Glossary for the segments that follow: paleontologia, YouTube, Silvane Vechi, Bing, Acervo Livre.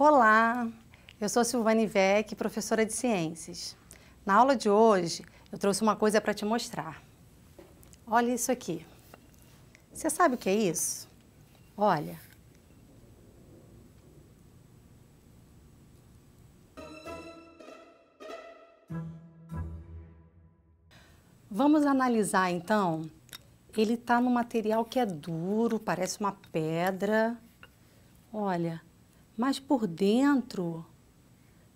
Olá, eu sou Silvane Vechi, professora de ciências. Na aula de hoje, eu trouxe uma coisa para te mostrar. Olha isso aqui. Você sabe o que é isso? Olha. Vamos analisar, então. Ele está num material que é duro, parece uma pedra. Olha. Mas por dentro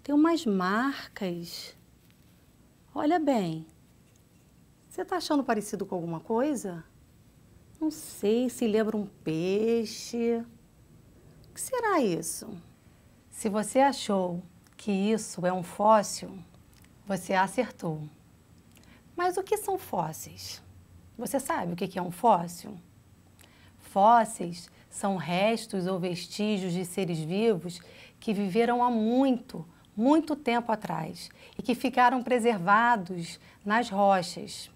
tem umas marcas. Olha bem. Você está achando parecido com alguma coisa? Não sei, se lembra um peixe. O que será isso? Se você achou que isso é um fóssil, você acertou. Mas o que são fósseis? Você sabe o que é um fóssil? Fósseis são restos ou vestígios de seres vivos que viveram há muito, muito tempo atrás e que ficaram preservados nas rochas.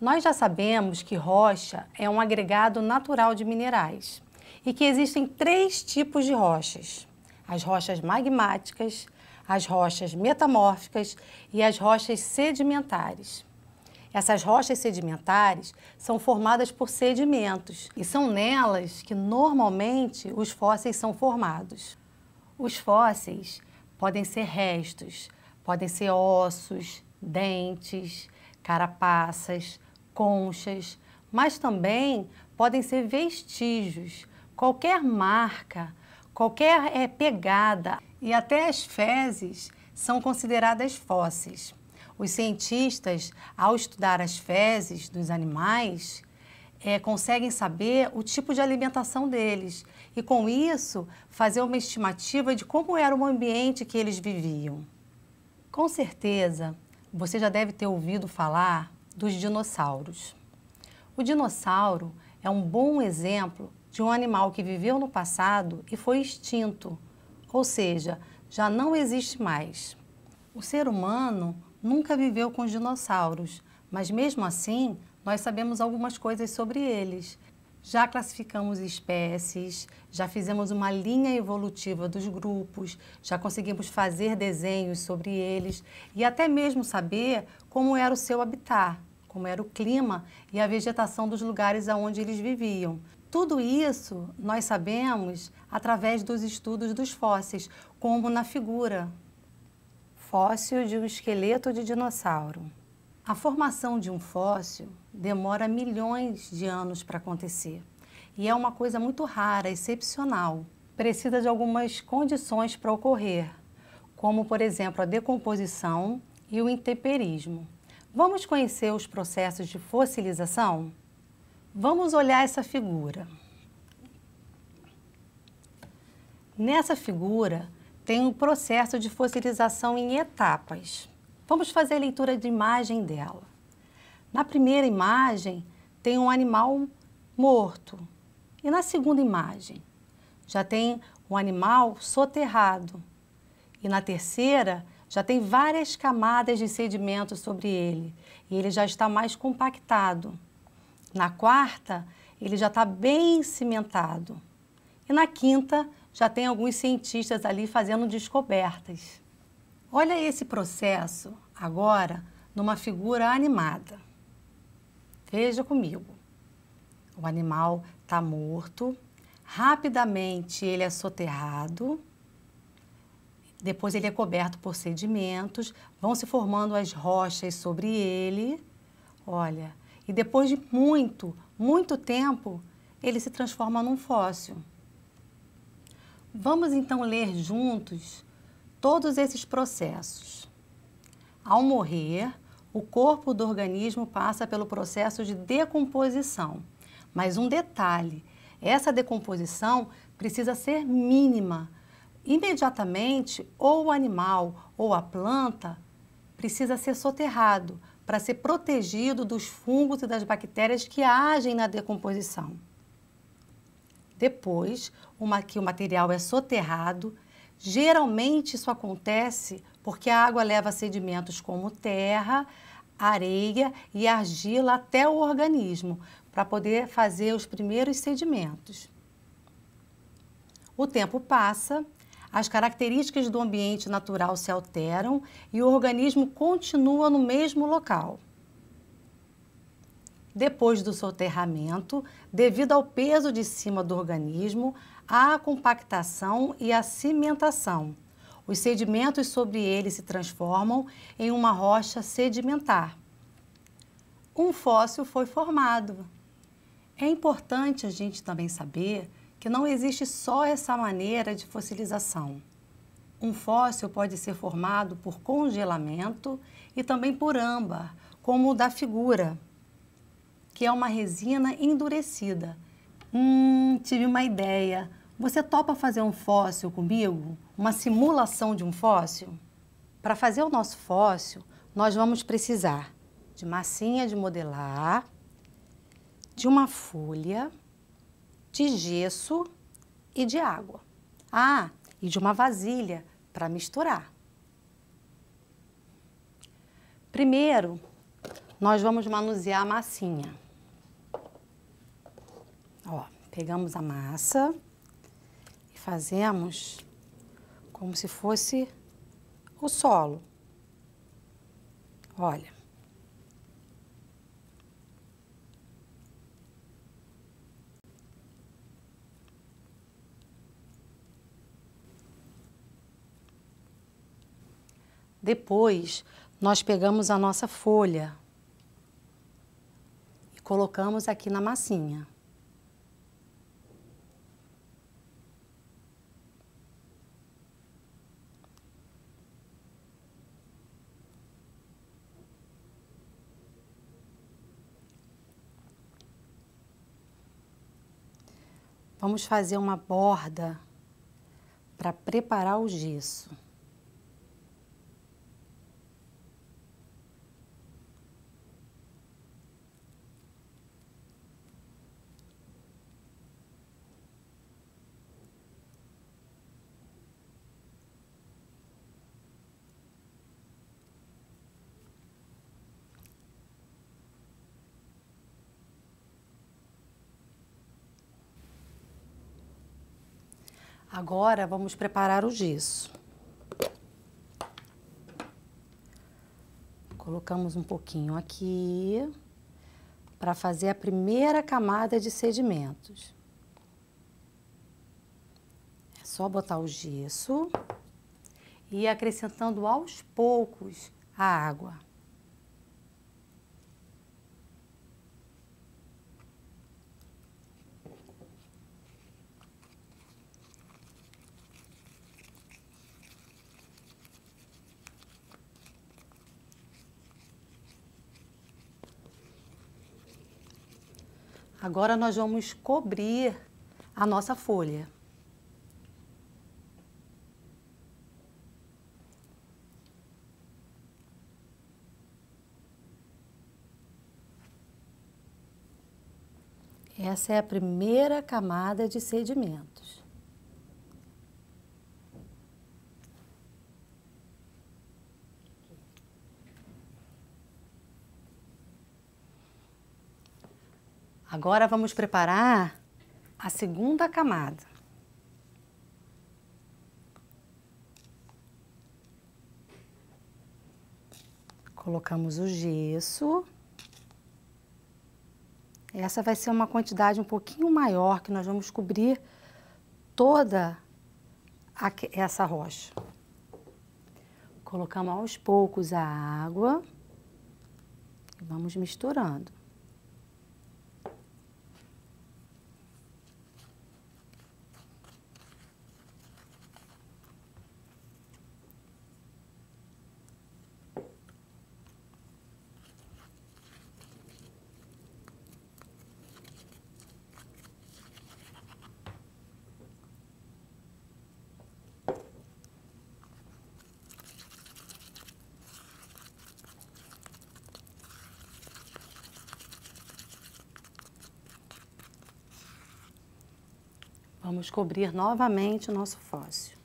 Nós já sabemos que rocha é um agregado natural de minerais e que existem três tipos de rochas: as rochas magmáticas, as rochas metamórficas e as rochas sedimentares. Essas rochas sedimentares são formadas por sedimentos e são nelas que normalmente os fósseis são formados. Os fósseis podem ser restos, podem ser ossos, dentes, carapaças, conchas, mas também podem ser vestígios, qualquer marca, qualquer pegada e até as fezes são consideradas fósseis. Os cientistas, ao estudar as fezes dos animais, conseguem saber o tipo de alimentação deles e, com isso, fazer uma estimativa de como era o ambiente que eles viviam. Com certeza, você já deve ter ouvido falar dos dinossauros. O dinossauro é um bom exemplo de um animal que viveu no passado e foi extinto, ou seja, já não existe mais. O ser humano nunca viveu com os dinossauros, mas mesmo assim, nós sabemos algumas coisas sobre eles. Já classificamos espécies, já fizemos uma linha evolutiva dos grupos, já conseguimos fazer desenhos sobre eles e até mesmo saber como era o seu habitat, como era o clima e a vegetação dos lugares onde eles viviam. Tudo isso nós sabemos através dos estudos dos fósseis, como na figura. Fóssil de um esqueleto de dinossauro. A formação de um fóssil demora milhões de anos para acontecer e é uma coisa muito rara, excepcional. Precisa de algumas condições para ocorrer, como, por exemplo, a decomposição e o intemperismo. Vamos conhecer os processos de fossilização? Vamos olhar essa figura. Nessa figura, tem um processo de fossilização em etapas. Vamos fazer a leitura de imagem dela. Na primeira imagem, tem um animal morto. E na segunda imagem, já tem um animal soterrado. E na terceira, já tem várias camadas de sedimento sobre ele. E ele já está mais compactado. Na quarta, ele já está bem cimentado. E na quinta, já tem alguns cientistas ali fazendo descobertas. Olha esse processo agora numa figura animada. Veja comigo. O animal está morto, rapidamente ele é soterrado, depois ele é coberto por sedimentos, vão se formando as rochas sobre ele. Olha, e depois de muito, muito tempo, ele se transforma num fóssil. Vamos, então, ler juntos todos esses processos. Ao morrer, o corpo do organismo passa pelo processo de decomposição. Mas um detalhe, essa decomposição precisa ser mínima. Imediatamente, ou o animal ou a planta precisa ser soterrado para ser protegido dos fungos e das bactérias que agem na decomposição. Depois que o material é soterrado, geralmente isso acontece porque a água leva sedimentos como terra, areia e argila até o organismo, para poder fazer os primeiros sedimentos. O tempo passa, as características do ambiente natural se alteram e o organismo continua no mesmo local. Depois do soterramento, devido ao peso de cima do organismo, há a compactação e a cimentação. Os sedimentos sobre ele se transformam em uma rocha sedimentar. Um fóssil foi formado. É importante a gente também saber que não existe só essa maneira de fossilização. Um fóssil pode ser formado por congelamento e também por âmbar, como o da figura, que é uma resina endurecida. Tive uma ideia. Você topa fazer um fóssil comigo? Uma simulação de um fóssil? Para fazer o nosso fóssil, nós vamos precisar de massinha de modelar, de uma folha, de gesso e de água. Ah, e de uma vasilha para misturar. Primeiro, nós vamos manusear a massinha. Ó, pegamos a massa e fazemos como se fosse o solo. Olha. Depois, nós pegamos a nossa folha e colocamos aqui na massinha. Vamos fazer uma borda para preparar o gesso. Agora, vamos preparar o gesso. Colocamos um pouquinho aqui para fazer a primeira camada de sedimentos. É só botar o gesso e ir acrescentando aos poucos a água. Agora nós vamos cobrir a nossa folha. Essa é a primeira camada de sedimentos. Agora vamos preparar a segunda camada. Colocamos o gesso. Essa vai ser uma quantidade um pouquinho maior, que nós vamos cobrir toda essa rocha. Colocamos aos poucos a água e vamos misturando. Vamos cobrir novamente o nosso fóssil.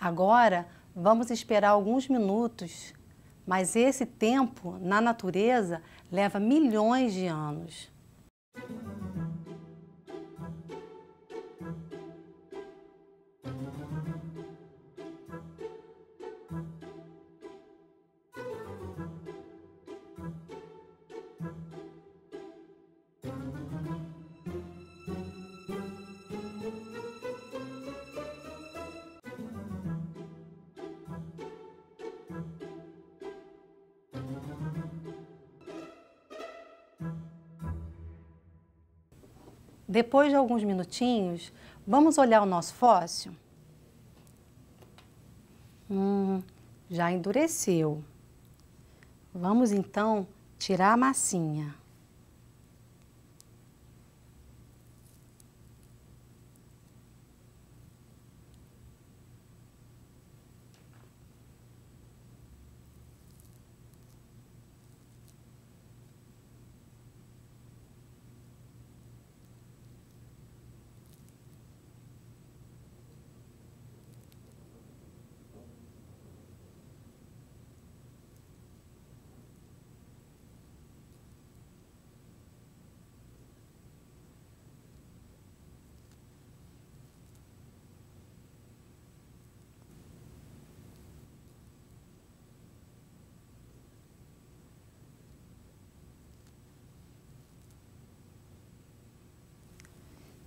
Agora, vamos esperar alguns minutos, mas esse tempo, na natureza, leva milhões de anos. Depois de alguns minutinhos, vamos olhar o nosso fóssil? Já endureceu. Vamos então tirar a massinha.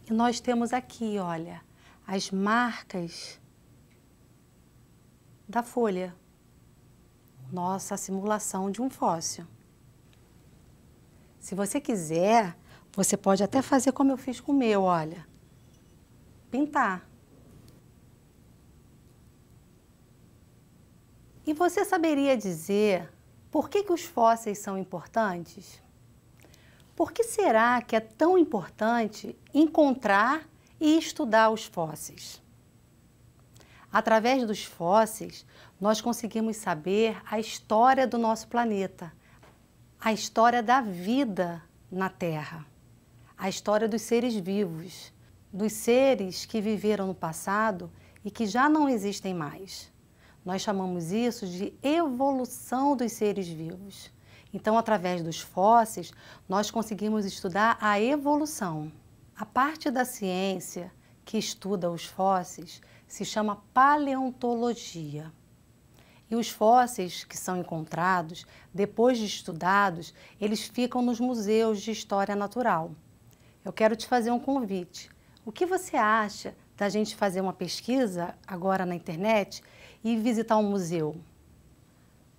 E nós temos aqui, olha, as marcas da folha, nossa simulação de um fóssil. Se você quiser, você pode até fazer como eu fiz com o meu, olha, pintar. E você saberia dizer por que os fósseis são importantes? Por que será que é tão importante encontrar e estudar os fósseis? Através dos fósseis, nós conseguimos saber a história do nosso planeta, a história da vida na Terra, a história dos seres vivos, dos seres que viveram no passado e que já não existem mais. Nós chamamos isso de evolução dos seres vivos. Então, através dos fósseis, nós conseguimos estudar a evolução. A parte da ciência que estuda os fósseis se chama paleontologia. E os fósseis que são encontrados, depois de estudados, eles ficam nos museus de história natural. Eu quero te fazer um convite. O que você acha da gente fazer uma pesquisa agora na internet e visitar um museu?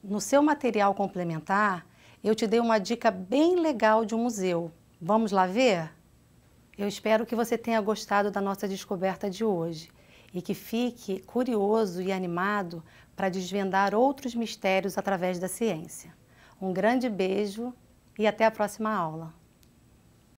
No seu material complementar, eu te dei uma dica bem legal de um museu. Vamos lá ver? Eu espero que você tenha gostado da nossa descoberta de hoje e que fique curioso e animado para desvendar outros mistérios através da ciência. Um grande beijo e até a próxima aula.